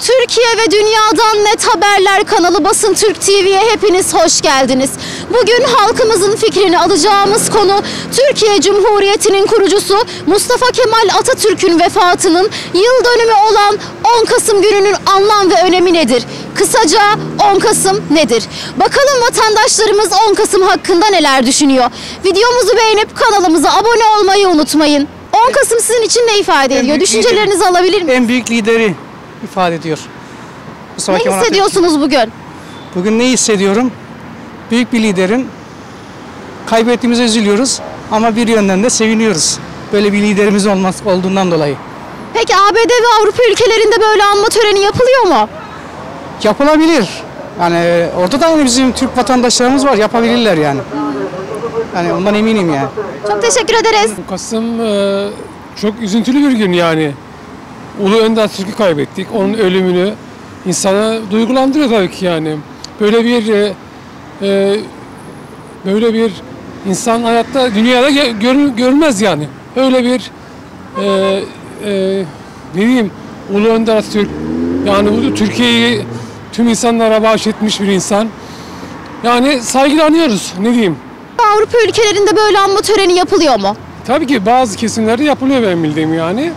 Türkiye ve Dünya'dan Net Haberler kanalı Basın Türk TV'ye hepiniz hoş geldiniz. Bugün halkımızın fikrini alacağımız konu Türkiye Cumhuriyeti'nin kurucusu Mustafa Kemal Atatürk'ün vefatının yıl dönümü olan 10 Kasım gününün anlam ve önemi nedir? Kısaca 10 Kasım nedir? Bakalım vatandaşlarımız 10 Kasım hakkında neler düşünüyor? Videomuzu beğenip kanalımıza abone olmayı unutmayın. 10 Kasım sizin için ne ifade ediyor? Düşüncelerinizi alabilir miyim? En büyük lideri ifade ediyor. Ne hissediyorsunuz bugün? Bugün ne hissediyorum? Büyük bir liderin kaybettiğimize üzülüyoruz ama bir yönden de seviniyoruz. Böyle bir liderimiz olduğundan dolayı. Peki ABD ve Avrupa ülkelerinde böyle anma töreni yapılıyor mu? Yapılabilir. Yani orada da bizim Türk vatandaşlarımız var, yapabilirler yani. Yani ondan eminim yani. Çok teşekkür ederiz. Kasım çok üzüntülü bir gün yani. Ulu Önder Atatürk'ü kaybettik. Onun ölümünü insana duygulandırıyor tabii ki yani. Böyle bir insan hayatta, dünyada görülmez yani. Öyle bir Ulu Önder Atatürk yani Türkiye'yi tüm insanlara bahşetmiş bir insan. Yani saygıyla anıyoruz, ne diyeyim. Avrupa ülkelerinde böyle anma töreni yapılıyor mu? Tabii ki bazı kesimlerde yapılıyor benim bildiğim yani.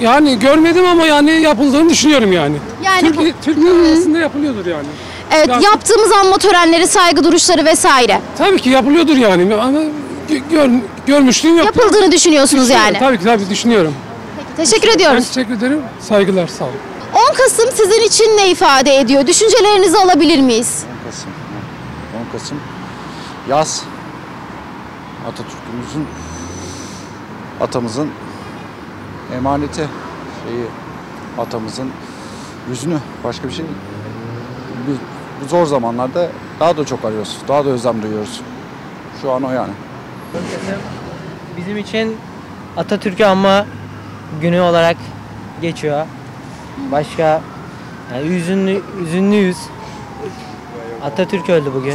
Yani görmedim ama yani yapıldığını düşünüyorum yani. Türkiye'nin arasında yapılıyordur yani. Evet, yani yaptığımız anma törenleri, saygı duruşları vesaire. Tabii ki yapılıyordur yani. Ama görmüşlüğüm yok. Yapıldığını düşünüyorsunuz yani. Tabii ki düşünüyorum. Peki, teşekkür ediyoruz. Ben teşekkür ederim. Saygılar, sağ olun. 10 Kasım sizin için ne ifade ediyor? Düşüncelerinizi alabilir miyiz? 10 Kasım yaz, Atatürk'ümüzün, atamızın emaneti, atamızın yüzünü, başka bir şey değil. Biz bu zor zamanlarda daha da çok arıyoruz, daha da özlem duyuyoruz. Şu an o yani. Bizim için Atatürk'ü anma günü olarak geçiyor. Başka yani üzünlüyüz. Atatürk öldü bugün.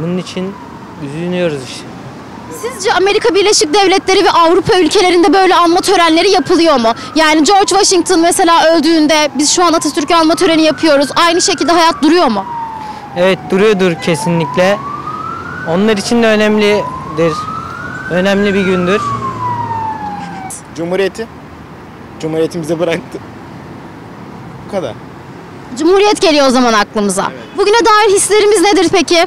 Bunun için üzülüyoruz işte. Sizce Amerika Birleşik Devletleri ve Avrupa ülkelerinde böyle anma törenleri yapılıyor mu? Yani George Washington mesela öldüğünde biz şu an Atatürk'ü anma töreni yapıyoruz. Aynı şekilde hayat duruyor mu? Evet, duruyordur kesinlikle. Onlar için de önemlidir. Önemli bir gündür. Cumhuriyeti bize bıraktı. Bu kadar. Cumhuriyet geliyor o zaman aklımıza. Evet. Bugüne dair hislerimiz nedir peki?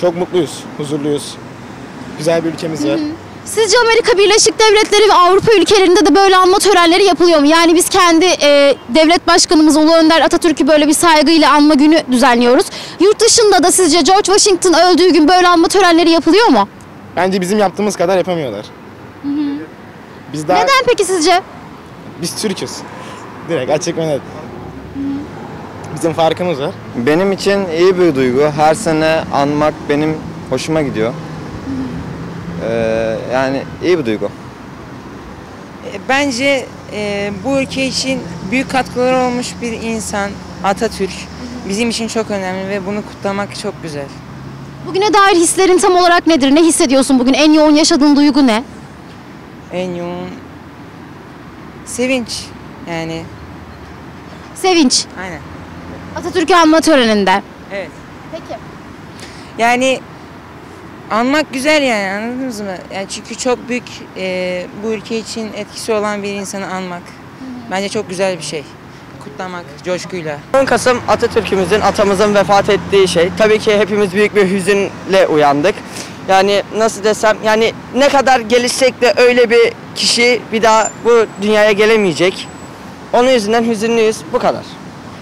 Çok mutluyuz, huzurluyuz. Güzel bir ülkemiz var. Sizce Amerika Birleşik Devletleri ve Avrupa ülkelerinde de böyle anma törenleri yapılıyor mu? Yani biz kendi devlet başkanımız Ulu Önder Atatürk'ü böyle bir saygıyla anma günü düzenliyoruz. Yurt dışında da sizce George Washington öldüğü gün böyle anma törenleri yapılıyor mu? Bence bizim yaptığımız kadar yapamıyorlar. Biz daha... Neden peki sizce? Biz Türk'üz. Direkt açık ve net. Bizim farkımız var. Benim için iyi bir duygu. Her sene anmak benim hoşuma gidiyor. Yani iyi bir duygu. Bence bu ülke için büyük katkıları olmuş bir insan Atatürk. Bizim için çok önemli ve bunu kutlamak çok güzel. Bugüne dair hislerin tam olarak nedir? Ne hissediyorsun bugün? En yoğun yaşadığın duygu ne? En yoğun sevinç yani. Sevinç. Aynen. Atatürk'ü anma töreninde. Evet. Peki. Yani anmak güzel yani, anladınız mı? Yani çünkü çok büyük bu ülke için etkisi olan bir insanı anmak. Bence çok güzel bir şey. Kutlamak, coşkuyla. 10 Kasım Atatürk'ümüzün, atamızın vefat ettiği şey. Tabii ki hepimiz büyük bir hüzünle uyandık. Yani nasıl desem, yani ne kadar gelişsek de öyle bir kişi bir daha bu dünyaya gelemeyecek. Onun yüzünden hüzünlüyüz, bu kadar.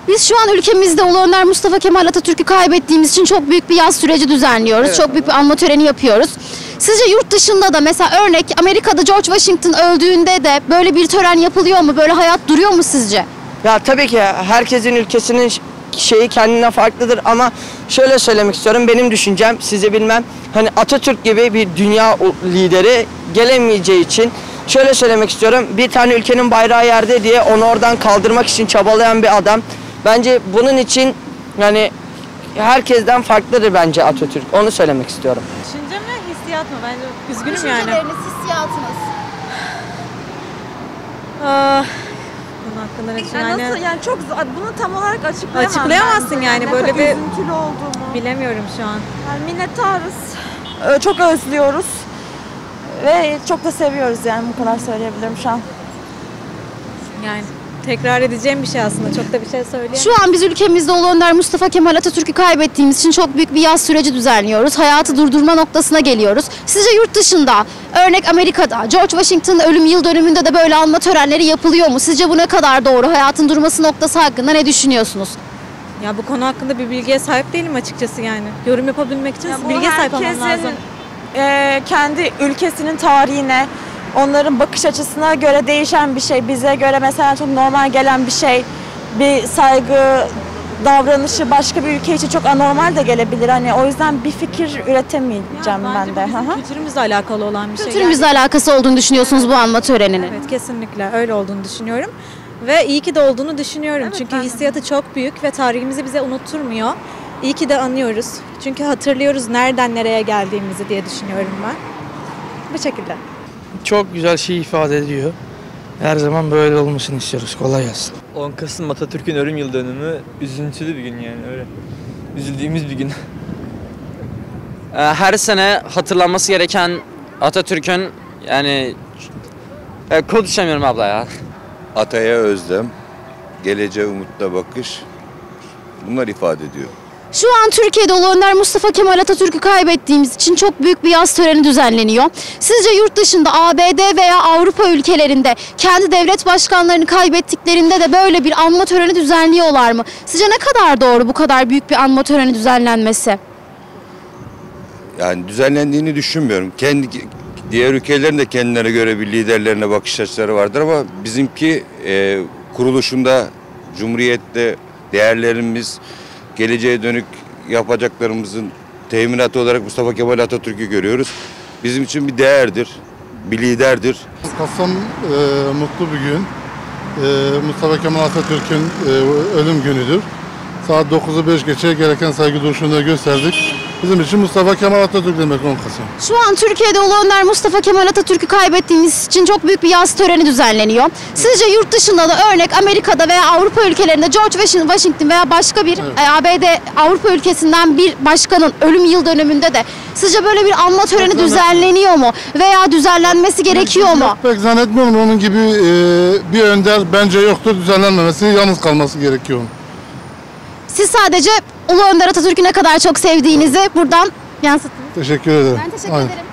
Biz şu an ülkemizde Ulu Önder Mustafa Kemal Atatürk'ü kaybettiğimiz için çok büyük bir yaz süreci düzenliyoruz. Evet, çok büyük bir anma töreni yapıyoruz. Sizce yurt dışında da mesela örnek Amerika'da George Washington öldüğünde de böyle bir tören yapılıyor mu? Böyle hayat duruyor mu sizce? Ya tabii ki herkesin ülkesinin şeyi kendine farklıdır ama şöyle söylemek istiyorum. Benim düşüncem, size bilmem, hani Atatürk gibi bir dünya lideri gelemeyeceği için şöyle söylemek istiyorum. Bir tane ülkenin bayrağı yerde diye onu oradan kaldırmak için çabalayan bir adam. Bence bunun için yani herkesten farklıdır bence Atatürk. Onu söylemek istiyorum. Düşünce mi, hissiyat mı? Bence üzgünüm yani. Düşünceleriniz, hissiyatınız. hakkında yani, nasıl, yani çok bunu tam olarak açıklayamazsın yani, yani böyle bir üzüntülü olduğumu bilemiyorum şu an. Yani minnettarız. Çok özlüyoruz ve çok da seviyoruz yani, bu kadar söyleyebilirim şu an. Yani tekrar edeceğim bir şey aslında, çok da bir şey söyleyemem. Şu an biz ülkemizde ulu önder Mustafa Kemal Atatürk'ü kaybettiğimiz için çok büyük bir yas süreci düzenliyoruz. Hayatı durdurma noktasına geliyoruz. Sizce yurt dışında, örnek Amerika'da, George Washington ölüm yıl dönümünde de böyle anma törenleri yapılıyor mu? Sizce bu ne kadar doğru? Hayatın durması noktası hakkında ne düşünüyorsunuz? Ya bu konu hakkında bir bilgiye sahip değilim açıkçası yani. Yorum yapabilmek için ya bilgiye sahip olmam lazım. Kendi ülkesinin tarihine, onların bakış açısına göre değişen bir şey. Bize göre mesela çok normal gelen bir şey, bir saygı davranışı başka bir ülke için çok anormal de gelebilir. Hani o yüzden bir fikir üretemeyeceğim ya, ben de. Bizim kültürümüzle alakalı olan bir şey. Kültürümüzle yani alakası olduğunu düşünüyorsunuz bu anma töreninin. Evet, kesinlikle öyle olduğunu düşünüyorum. Ve iyi ki de olduğunu düşünüyorum. Evet, çünkü hissiyatı çok büyük ve tarihimizi bize unutturmuyor. İyi ki de anıyoruz. Çünkü hatırlıyoruz nereden nereye geldiğimizi diye düşünüyorum ben. Bu şekilde. Çok güzel şey ifade ediyor. Her zaman böyle olmasını istiyoruz. Kolay gelsin. 10 Kasım Atatürk'ün ölüm yıl dönümü üzüntülü bir gün yani, öyle. Üzüldüğümüz bir gün. Her sene hatırlanması gereken Atatürk'ün yani konuşamıyorum abla ya. Ataya özlem, geleceğe umutla bakış, bunlar ifade ediyor. Şu an Türkiye'de ulu önder Mustafa Kemal Atatürk'ü kaybettiğimiz için çok büyük bir yas töreni düzenleniyor. Sizce yurt dışında, ABD veya Avrupa ülkelerinde kendi devlet başkanlarını kaybettiklerinde de böyle bir anma töreni düzenliyorlar mı? Sizce ne kadar doğru bu kadar büyük bir anma töreni düzenlenmesi? Yani düzenlendiğini düşünmüyorum. Diğer ülkelerin de kendilerine göre bir liderlerine bakış açıları vardır ama bizimki kuruluşunda, cumhuriyette değerlerimiz, geleceğe dönük yapacaklarımızın teminatı olarak Mustafa Kemal Atatürk'ü görüyoruz. Bizim için bir değerdir, bir liderdir. Kasım mutlu bir gün. Mustafa Kemal Atatürk'ün ölüm günüdür. Saat 9:05 geçe gereken saygı duruşunda gösterdik. Bizim için Mustafa Kemal Atatürk demek 10 Kasım. Şu an Türkiye'de ulu önder Mustafa Kemal Atatürk'ü kaybettiğimiz için çok büyük bir yas töreni düzenleniyor. Sizce yurt dışında da, örnek Amerika'da veya Avrupa ülkelerinde George Washington veya başka bir ABD, Avrupa ülkesinden bir başkanın ölüm yıl dönümünde de sizce böyle bir anma töreni düzenleniyor mu? Veya düzenlenmesi gerekiyor mu? Pek zannetmiyorum, onun gibi bir önder bence yoktur, düzenlenmemesi, yalnız kalması gerekiyor. Siz sadece ulu önder Atatürk'ü ne kadar çok sevdiğinizi buradan yansıttınız. Teşekkür ederim. Ben teşekkür ederim.